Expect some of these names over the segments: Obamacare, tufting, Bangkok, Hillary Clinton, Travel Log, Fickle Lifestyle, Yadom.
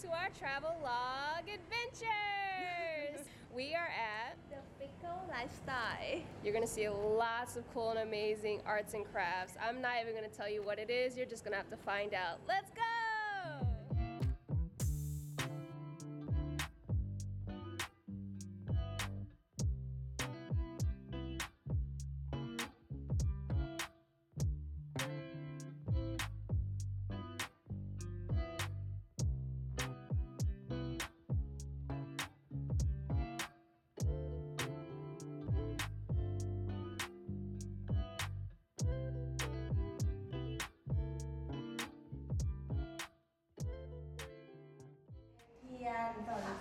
to our travel log adventures. We are at the Fickle Lifestyle. You're gonna see lots of cool and amazing arts and crafts. I'm not even gonna tell you what it is. You're just gonna have to find out. Let's go.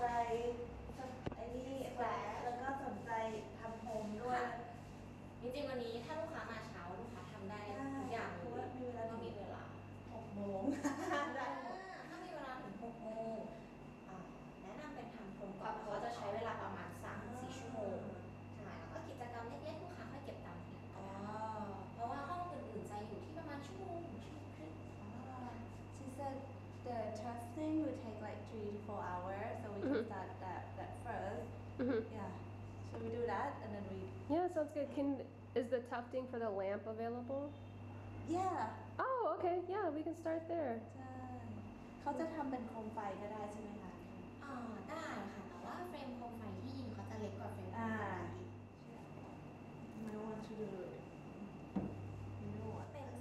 She said the testing would take like 3 to 4 hours, so we can start that first. Yeah, should we do that and then we? Yeah, sounds good. Is the tufting for the lamp available? Yeah. Oh, okay. Yeah, we can start there. ใช่เขาจะทำเป็นโคมไฟก็ได้ใช่ไหมคะอ๋อได้ค่ะแต่ว่าเฟรมโคมไฟที่ยิงเขาจะเล็กกว่าเฟรมอ่า I want to do it. เป็นไซส์เล็ก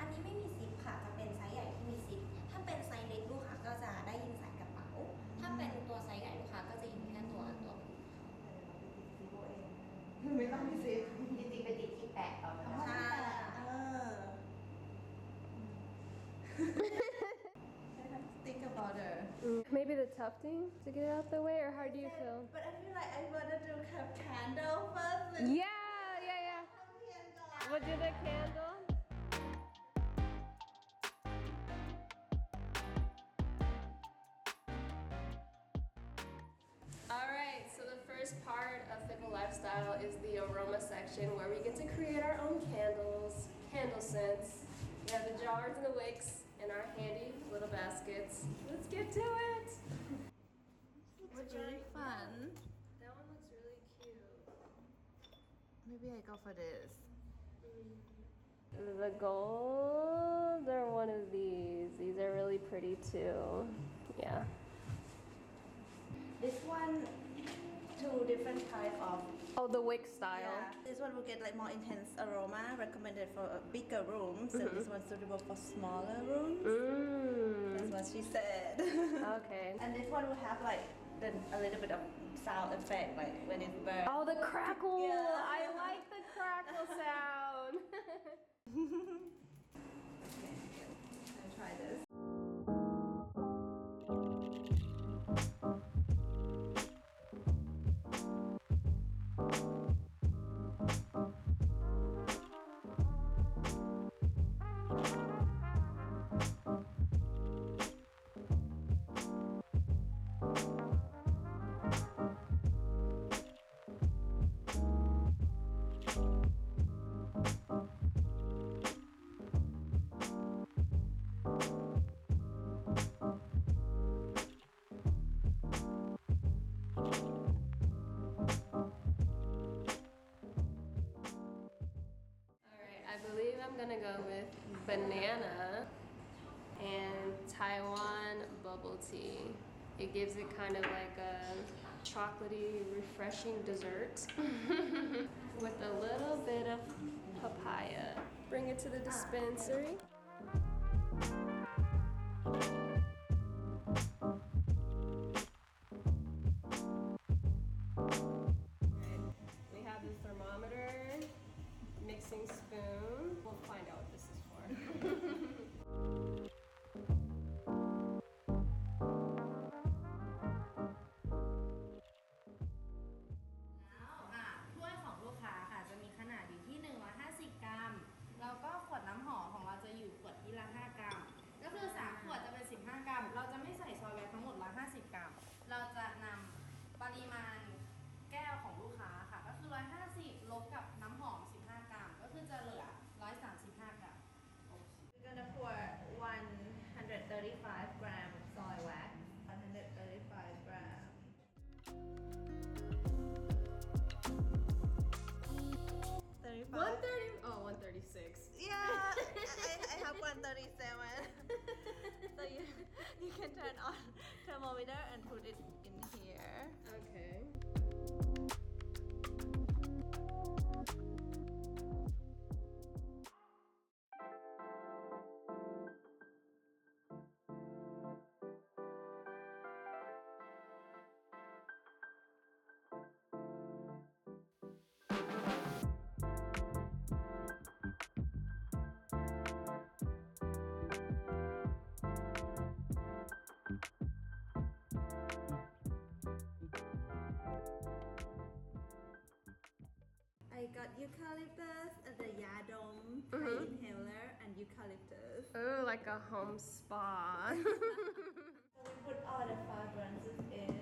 อันนี้ไม่มีซิปค่ะจะเป็นไซส์ใหญ่ที่มีซิปถ้าเป็นไซส์เล็กลูกค้าก็จะได้ยิงใส่กระเป๋าถ้าเป็นตัวไซส์ใหญ่ลูกค้าก็จะยิงแค่ตัวไม่ต้องมีซิปจริงๆไปติดที่แปะต่อมาใช่Think about her. Maybe the tufting to get it out the way, or how do you feel? But I feel like I want to do a candle first. Yeah. We'll do the candle. Alright, so the first part of Fickle Lifestyle is the aroma section where we get to create our own candles, candle scents. We have the jars and the wicks in our handy little baskets. Let's get to it! Looks really fun. That one looks really cute. Maybe I go for this. The gold or one of these. These are really pretty too. Yeah. This one, 2 different types of... Oh, the wick style. Yeah. This one will get like more intense aroma, recommended for a bigger room. So this one's suitable for smaller rooms. That's what she said. Okay. And this one will have like a little bit of sound effect, like when it burns. Oh, the crackle! Yeah. I like the crackle sound. Okay, I'll try this. Banana and Taiwan bubble tea. It gives it kind of like a chocolatey, refreshing dessert with a little bit of papaya. Bring it to the dispensary. We have the thermometer, mixing spoon. We'll find out what this is for. 137. So you can turn on thermometer and put it in here. Okay. I got eucalyptus, the Yadom inhaler, and eucalyptus. Oh, like a home spa. So we put all the fragrances in.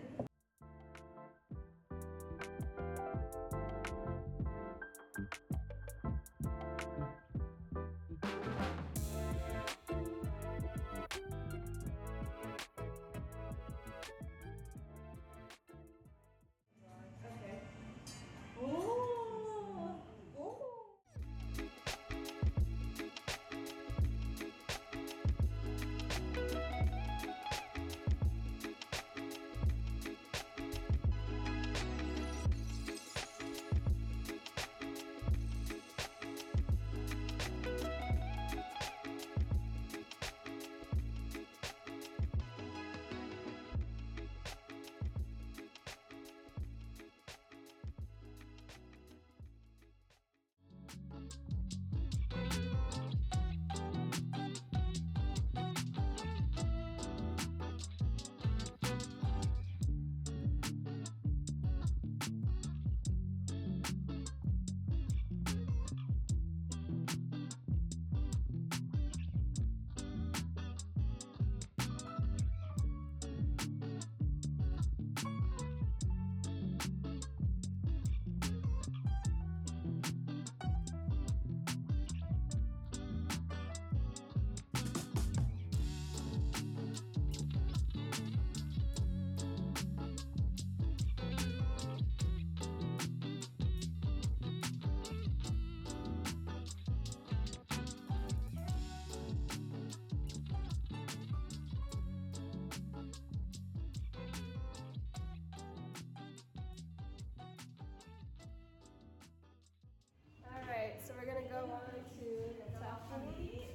So we're gonna go over to the balcony.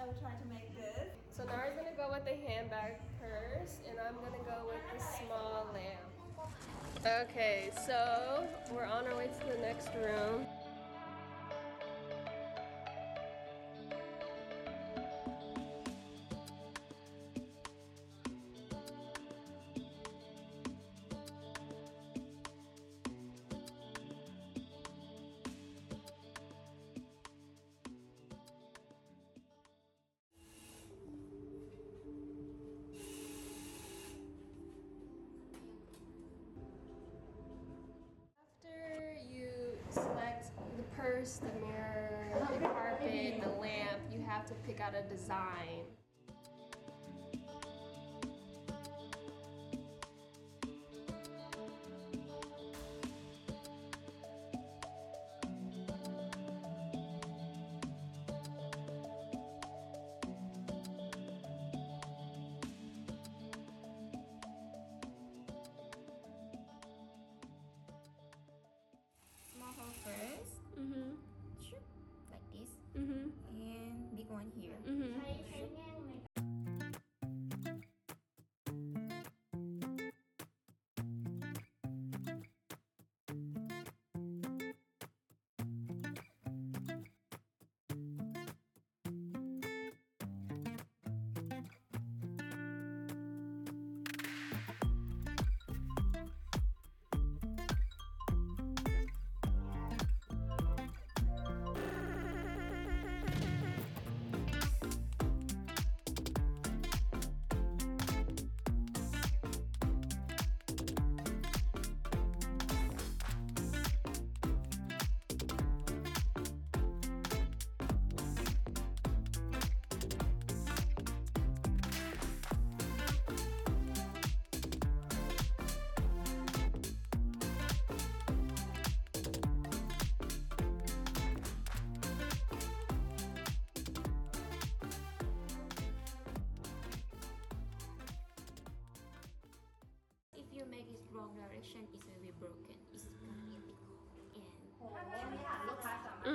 I will try to make this. So Nara's gonna go with the handbag purse, and I'm gonna go with the small lamp. Okay, so we're on our way to the next room. The purse, the mirror, the carpet, the lamp, you have to pick out a design. First, like this, and big one here.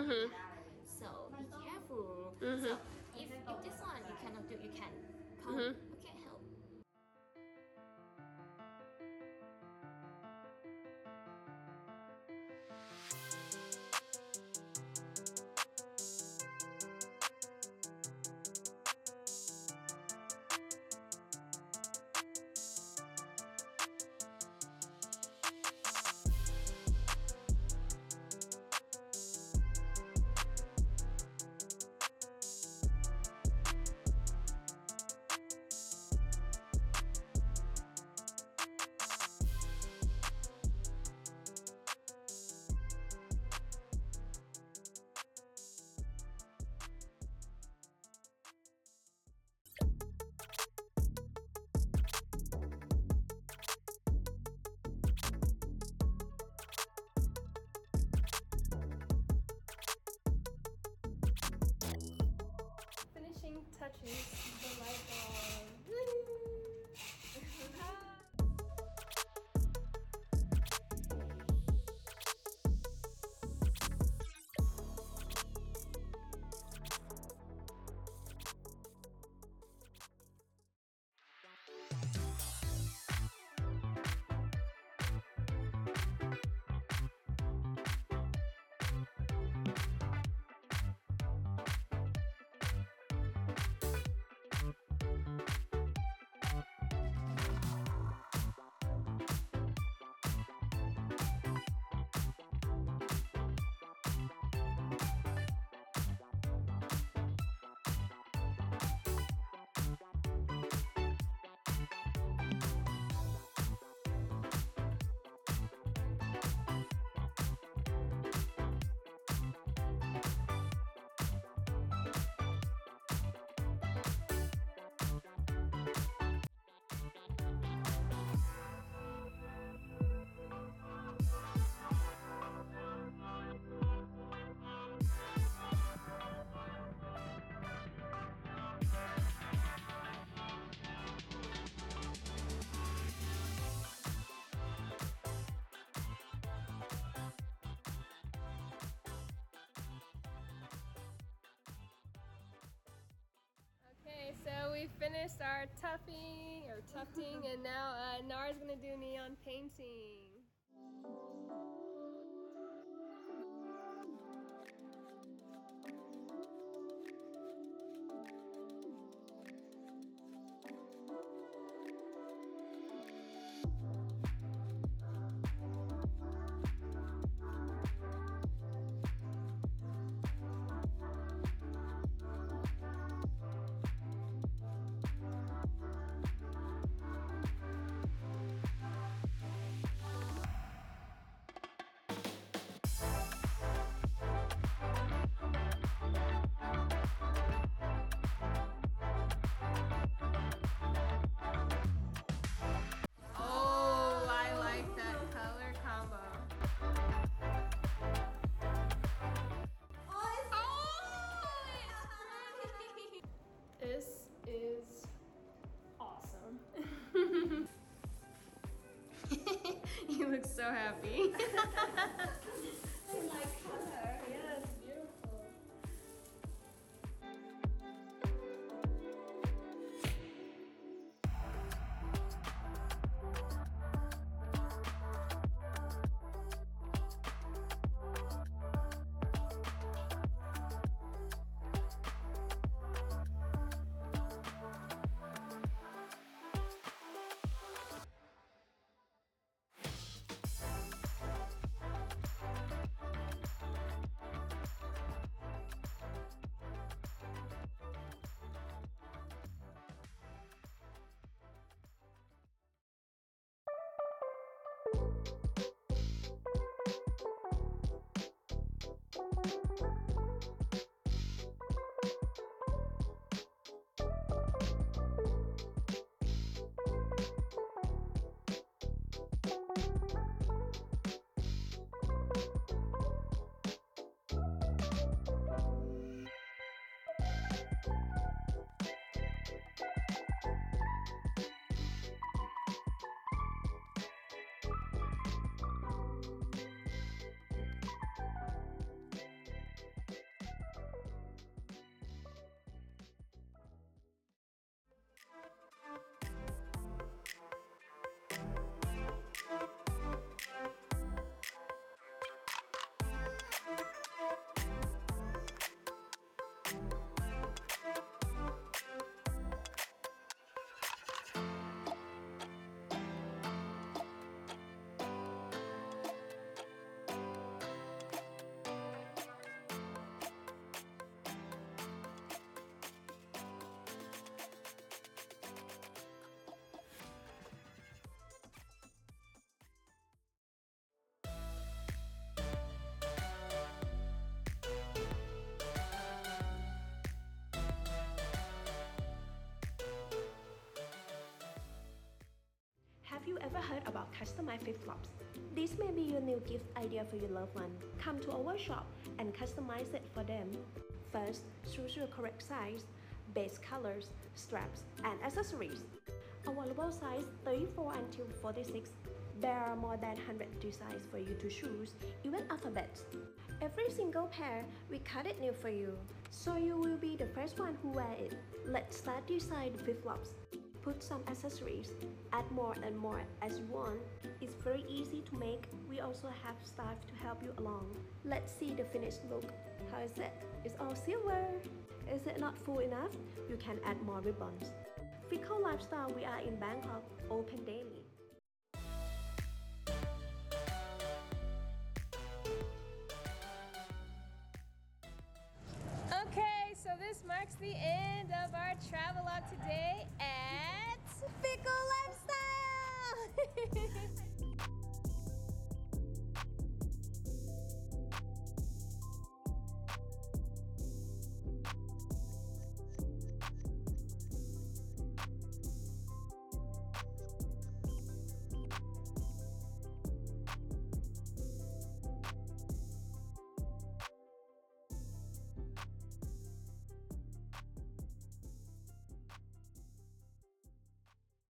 Mm-hmm. So be careful. Mm-hmm. So if this one you cannot do, you can come. Mm-hmm. You can help. Touches the light on. We finished our tufting and now Nara's gonna do neon painting. This is awesome. You look so happy. I like color. Yeah, it's beautiful. heard about customized flip-flops? This may be your new gift idea for your loved one. Come to our shop and customize it for them. First, choose your correct size, base colors, straps, and accessories. Available size 34 until 46. There are more than 100 designs for you to choose, even alphabets. Every single pair, we cut it new for you, so you will be the first one who wear it. Let's start design the flip-flops. Put some accessories, add more and more as you want. It's very easy to make. We also have staff to help you along. Let's see the finished look. How is it? It's all silver. Is it not full enough? You can add more ribbons. Fickle Lifestyle, we are in Bangkok, open daily. Okay, so this marks the end of our travelogue today at Fickle Lifestyle!